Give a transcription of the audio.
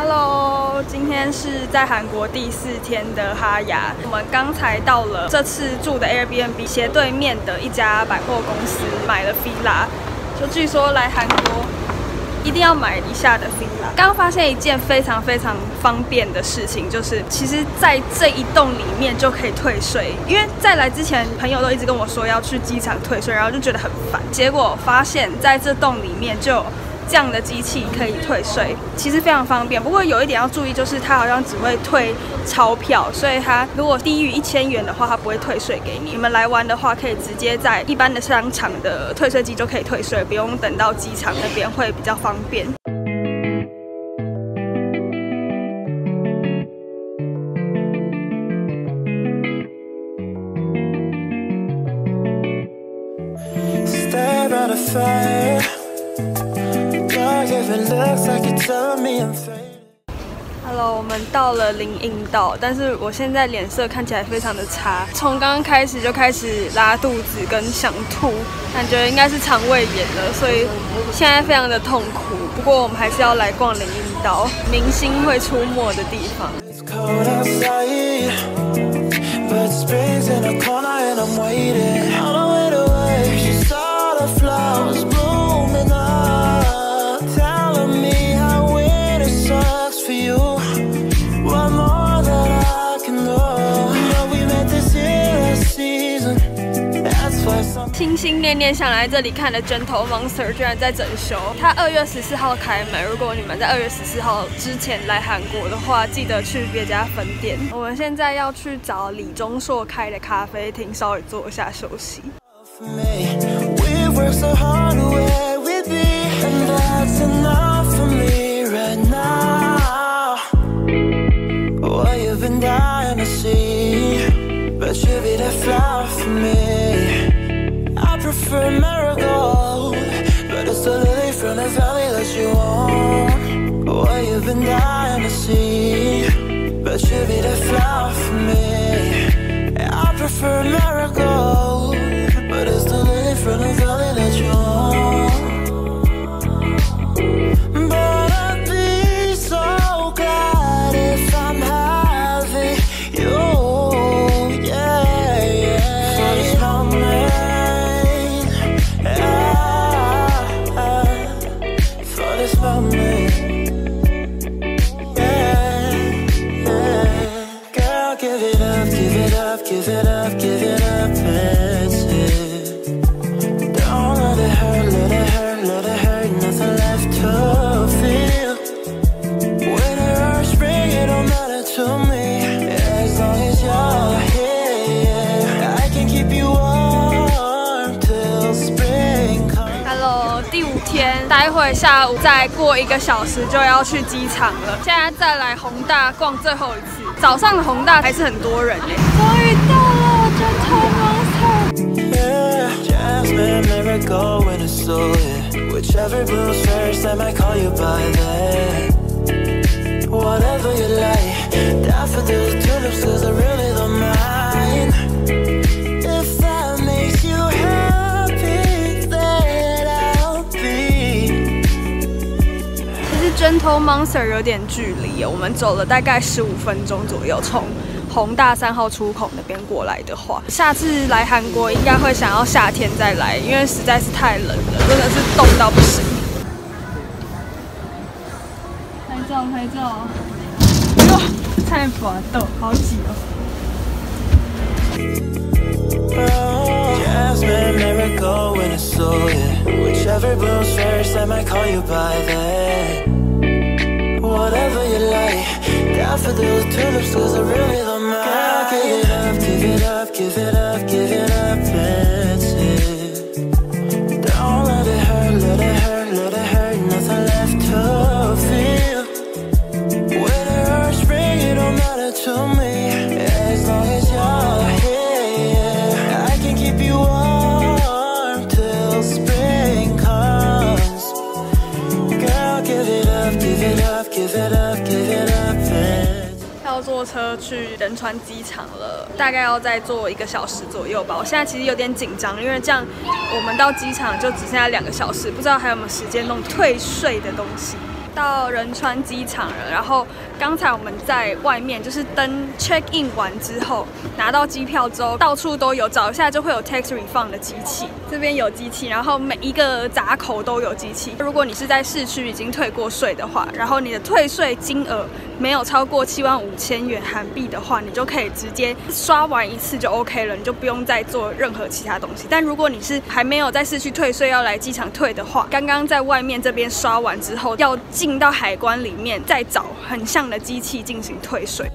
Hello， 今天是在韩国第4天的哈雅，我们刚才到了这次住的 Airbnb 斜对面的一家百货公司买了 villa， 就据说来韩国一定要买一下的 villa。刚发现一件非常方便的事情，就是其实在这一栋里面就可以退税，因为在来之前朋友都一直跟我说要去机场退税，然后就觉得很烦，结果发现在这栋里面就有这样的机器可以退税，其实非常方便。不过有一点要注意，就是它好像只会退钞票，所以它如果低于1000元的话，它不会退税给你。你们来玩的话，可以直接在一般的商场的退税机就可以退税，不用等到机场那边，会比较方便。Hello， 我们到了灵隐岛，但是我现在脸色看起来非常的差，从刚刚开始就开始拉肚子跟想吐，感觉应该是肠胃炎了，所以现在非常的痛苦。不过我们还是要来逛灵隐岛，明星会出没的地方。 心心念念想来这里看的 GENTLE MONSTER 居然在整修，它2月14号开门。如果你们在2月14号之前来韩国的话，记得去别家分店。我们现在要去找李钟硕开的咖啡厅，稍微坐一下休息。 For a miracle, but it's the lily from the valley that you want. What you've been dying to see, but you'll be the flower for me. I prefer a miracle, but it's the lily from the valley that you want. But I'd be so glad if I'm having you. Yeah, yeah.待会下午再过1个小时就要去机场了，现在再来弘大逛最后一次。早上的弘大还是很多人终于到了 GENTLE MONSTER。 GENTLE MONSTER 有点距离，我们走了大概15分钟左右，从弘大3号出口那边过来的话，下次来韩国应该会想要夏天再来，因为实在是太冷了，真的是冻到不行。拍照拍照，哎呦，差点滑倒，好挤哦。 Whatever you like, daffodils, tulips, 'cause I really love mine. Girl, give it up, give it up, give it up, give it up, that's it. Don't let it hurt, let it hurt, let it hurt. Nothing left to feel. Winter or spring, it don't matter to me. As long as you're here, I can keep you warm till spring comes. Girl, give it up, give it up. 要坐车去仁川机场了，大概要再坐1个小时左右吧。我现在其实有点紧张，因为这样我们到机场就只剩下2个小时，不知道还有没有时间弄退税的东西。到仁川机场了，然后刚才我们在外面就是登 check in 完之后，拿到机票之后，到处都有找一下就会有 tax refund 的机器，这边有机器，然后每一个闸口都有机器。如果你是在市区已经退过税的话，然后你的退税金额没有超过75000元韩币的话，你就可以直接刷完一次就 OK 了，你就不用再做任何其他东西。但如果你是还没有在市区退税要来机场退的话，刚刚在外面这边刷完之后，要进到海关里面再找很像的机器进行退税。